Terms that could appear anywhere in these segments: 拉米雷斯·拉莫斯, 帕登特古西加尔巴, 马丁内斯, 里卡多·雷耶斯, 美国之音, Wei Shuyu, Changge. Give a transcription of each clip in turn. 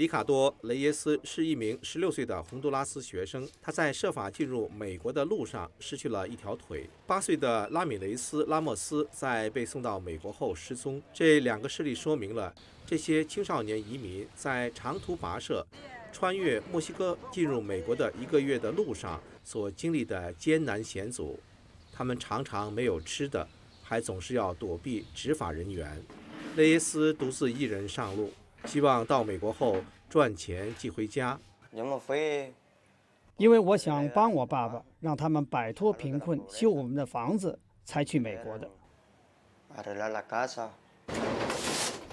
里卡多·雷耶斯是一名16岁的洪都拉斯学生，他在设法进入美国的路上失去了一条腿。8岁的拉米雷斯·拉莫斯在被送到美国后失踪。这两个事例说明了这些青少年移民在长途跋涉、穿越墨西哥进入美国的1个月的路上所经历的艰难险阻。他们常常没有吃的，还总是要躲避执法人员。雷耶斯独自一人上路。 希望到美国后赚钱寄回家。因为我想帮我爸爸，让他们摆脱贫困，修我们的房子，才去美国的。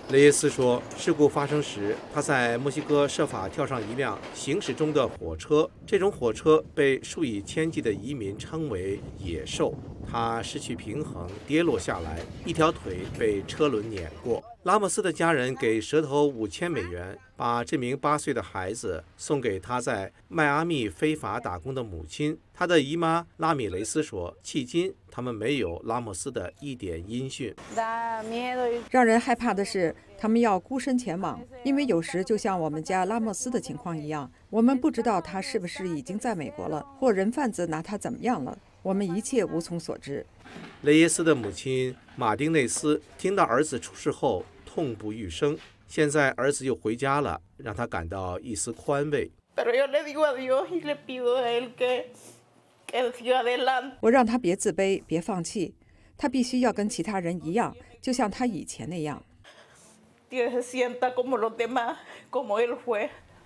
雷耶斯说，事故发生时，他在墨西哥设法跳上一辆行驶中的火车。这种火车被数以千计的移民称为“野兽”。他失去平衡，跌落下来，一条腿被车轮碾过。 拉莫斯的家人给蛇头$5000，把这名8岁的孩子送给他在迈阿密非法打工的母亲。他的姨妈拉米雷斯说，迄今他们没有拉莫斯的一点音讯。让人害怕的是，他们要孤身前往，因为有时就像我们家拉莫斯的情况一样，我们不知道他是不是已经在美国了，或人贩子拿他怎么样了，我们一切无从所知。雷耶斯的母亲马丁内斯听到儿子出事后， 痛不欲生。现在儿子又回家了，让他感到一丝宽慰。我让他别自卑，别放弃，他必须要跟其他人一样，就像他以前那样。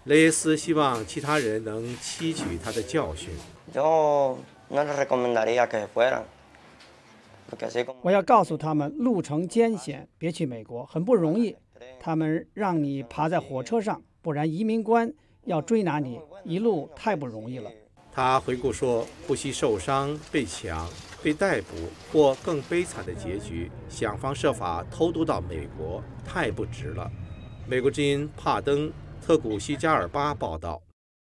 雷耶斯希望其他人能吸取他的教训。我要告诉他们，路程艰险，别去美国，很不容易。他们让你爬在火车上，不然移民官要追拿你，一路太不容易了。他回顾说，不惜受伤、被抢、被逮捕或更悲惨的结局，想方设法偷渡到美国，太不值了。美国之音帕登特古西加尔巴报道。